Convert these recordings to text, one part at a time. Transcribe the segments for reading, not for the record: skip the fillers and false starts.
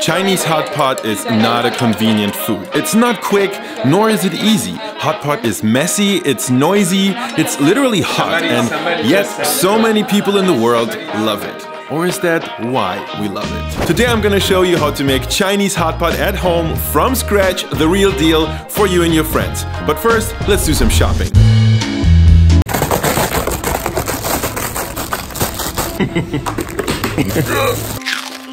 Chinese hot pot is not a convenient food. It's not quick, nor is it easy. Hot pot is messy, it's noisy, it's literally hot, and yet so many people in the world love it. Or is that why we love it? Today I'm gonna show you how to make Chinese hot pot at home from scratch, the real deal, for you and your friends. But first, let's do some shopping.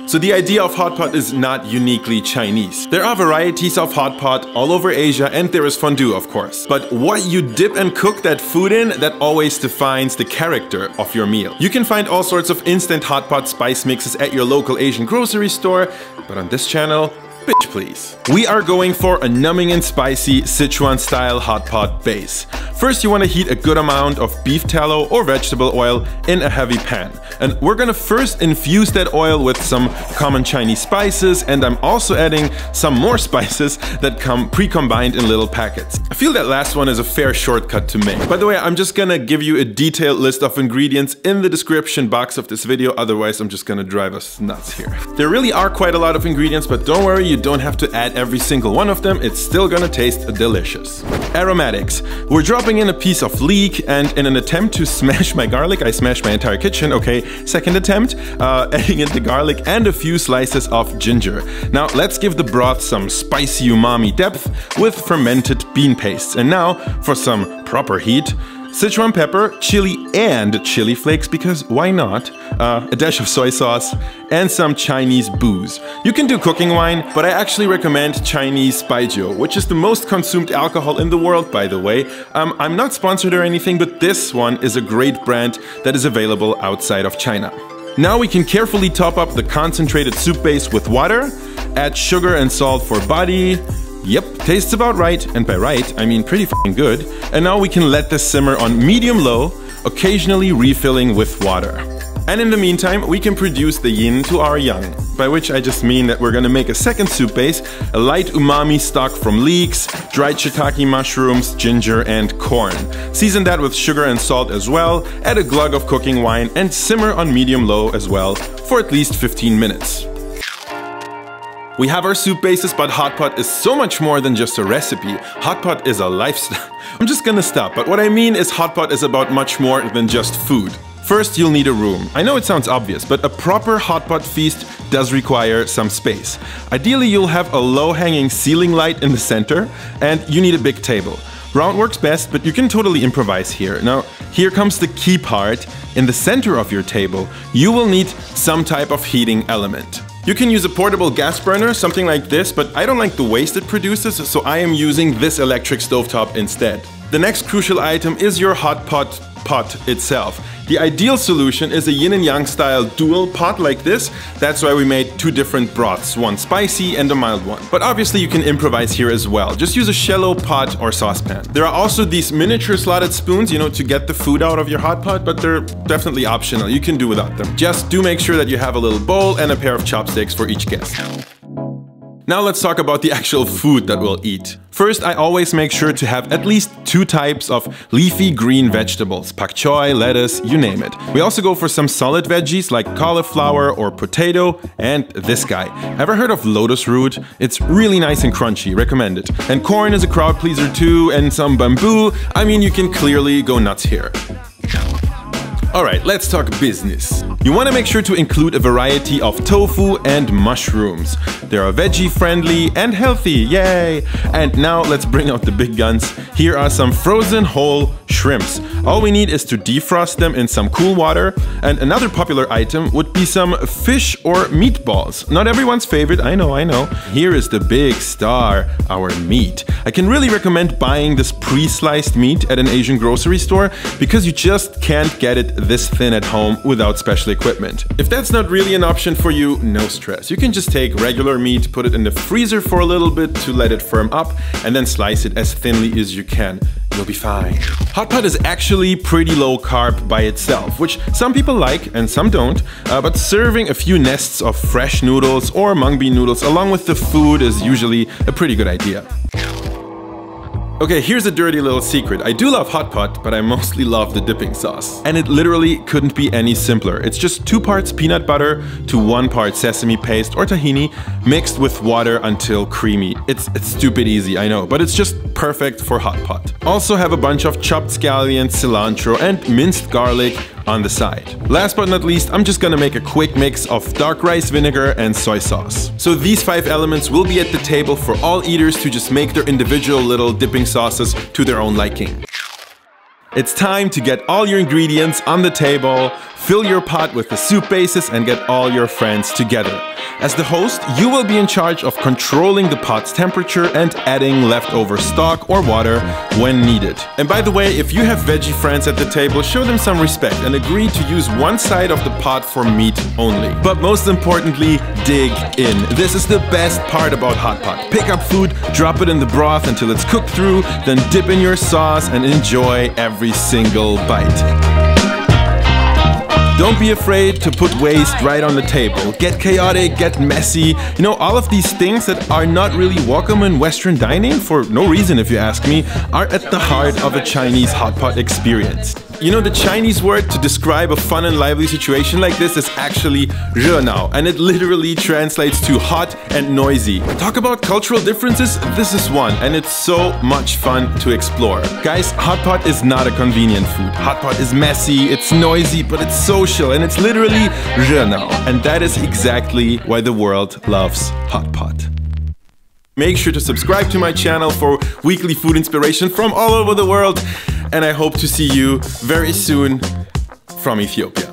So the idea of hot pot is not uniquely Chinese. There are varieties of hot pot all over Asia, and there is fondue, of course. But what you dip and cook that food in, that always defines the character of your meal. You can find all sorts of instant hot pot spice mixes at your local Asian grocery store, but on this channel, bitch please. We are going for a numbing and spicy Sichuan style hot pot base. First you want to heat a good amount of beef tallow or vegetable oil in a heavy pan. And we're gonna first infuse that oil with some common Chinese spices, and I'm also adding some more spices that come pre-combined in little packets. I feel that last one is a fair shortcut to make. By the way, I'm just gonna give you a detailed list of ingredients in the description box of this video, otherwise I'm just gonna drive us nuts here. There really are quite a lot of ingredients, but don't worry, you don't have to add every single one of them, it's still gonna taste delicious. Aromatics. We're dropping in a piece of leek, and in an attempt to smash my garlic, I smashed my entire kitchen, okay, second attempt, adding in the garlic and a few slices of ginger. Now let's give the broth some spicy umami depth with fermented bean pastes. And now for some proper heat, Sichuan pepper, chili and chili flakes, because why not? A dash of soy sauce and some Chinese booze. You can do cooking wine, but I actually recommend Chinese Baijiu, which is the most consumed alcohol in the world, by the way. I'm not sponsored or anything, but this one is a great brand that is available outside of China. Now we can carefully top up the concentrated soup base with water, add sugar and salt for body. Yep, tastes about right, and by right, I mean pretty f***ing good. And now we can let this simmer on medium-low, occasionally refilling with water. And in the meantime, we can produce the yin to our yang, by which I just mean that we're gonna make a second soup base, a light umami stock from leeks, dried shiitake mushrooms, ginger and corn. Season that with sugar and salt as well, add a glug of cooking wine, and simmer on medium-low as well for at least 15 minutes. We have our soup bases, but hot pot is so much more than just a recipe. Hot pot is a lifestyle. I'm just gonna stop, but what I mean is hot pot is about much more than just food. First, you'll need a room. I know it sounds obvious, but a proper hot pot feast does require some space. Ideally, you'll have a low-hanging ceiling light in the center, and you need a big table. Round works best, but you can totally improvise here. Now, here comes the key part. In the center of your table, you will need some type of heating element. You can use a portable gas burner, something like this, but I don't like the waste it produces, so I am using this electric stovetop instead. The next crucial item is your hot pot itself. The ideal solution is a yin and yang style dual pot like this. That's why we made two different broths, one spicy and a mild one. But obviously you can improvise here as well. Just use a shallow pot or saucepan. There are also these miniature slotted spoons, you know, to get the food out of your hot pot, but they're definitely optional. You can do without them. Just do make sure that you have a little bowl and a pair of chopsticks for each guest. Now let's talk about the actual food that we'll eat. First, I always make sure to have at least two types of leafy green vegetables, pak choi, lettuce, you name it. We also go for some solid veggies like cauliflower or potato, and this guy. Ever heard of lotus root? It's really nice and crunchy, recommend it. And corn is a crowd pleaser too, and some bamboo. I mean, you can clearly go nuts here. Alright, let's talk business. You want to make sure to include a variety of tofu and mushrooms. They are veggie friendly and healthy, yay! And now let's bring out the big guns. Here are some frozen whole shrimps. All we need is to defrost them in some cool water. And another popular item would be some fish or meatballs. Not everyone's favorite, I know. Here is the big star, our meat. I can really recommend buying this pre-sliced meat at an Asian grocery store because you just can't get it this thin at home without special equipment. If that's not really an option for you, no stress. You can just take regular meat, put it in the freezer for a little bit to let it firm up, and then slice it as thinly as you can. You'll be fine. Hot pot is actually pretty low carb by itself, which some people like and some don't, but serving a few nests of fresh noodles or mung bean noodles along with the food is usually a pretty good idea. Okay, here's a dirty little secret. I do love hot pot, but I mostly love the dipping sauce. And it literally couldn't be any simpler. It's just 2 parts peanut butter to 1 part sesame paste or tahini mixed with water until creamy. It's stupid easy, I know, but it's just perfect for hot pot. Also have a bunch of chopped scallions, cilantro, and minced garlic on the side. Last but not least, I'm just gonna make a quick mix of dark rice vinegar and soy sauce. So these 5 elements will be at the table for all eaters to just make their individual little dipping sauces to their own liking. It's time to get all your ingredients on the table, fill your pot with the soup bases and get all your friends together. As the host, you will be in charge of controlling the pot's temperature and adding leftover stock or water when needed. And by the way, if you have veggie friends at the table, show them some respect and agree to use 1 side of the pot for meat only. But most importantly, dig in. This is the best part about hot pot. Pick up food, drop it in the broth until it's cooked through, then dip in your sauce and enjoy every single bite. Don't be afraid to put waste right on the table. Get chaotic, get messy. You know, all of these things that are not really welcome in Western dining, for no reason if you ask me, are at the heart of a Chinese hot pot experience. You know, the Chinese word to describe a fun and lively situation like this is actually renao, and it literally translates to hot and noisy. Talk about cultural differences, this is one, and it's so much fun to explore. Guys, hot pot is not a convenient food. Hot pot is messy, it's noisy, but it's social, and it's literally renao. And that is exactly why the world loves hot pot. Make sure to subscribe to my channel for weekly food inspiration from all over the world. And I hope to see you very soon from Ethiopia.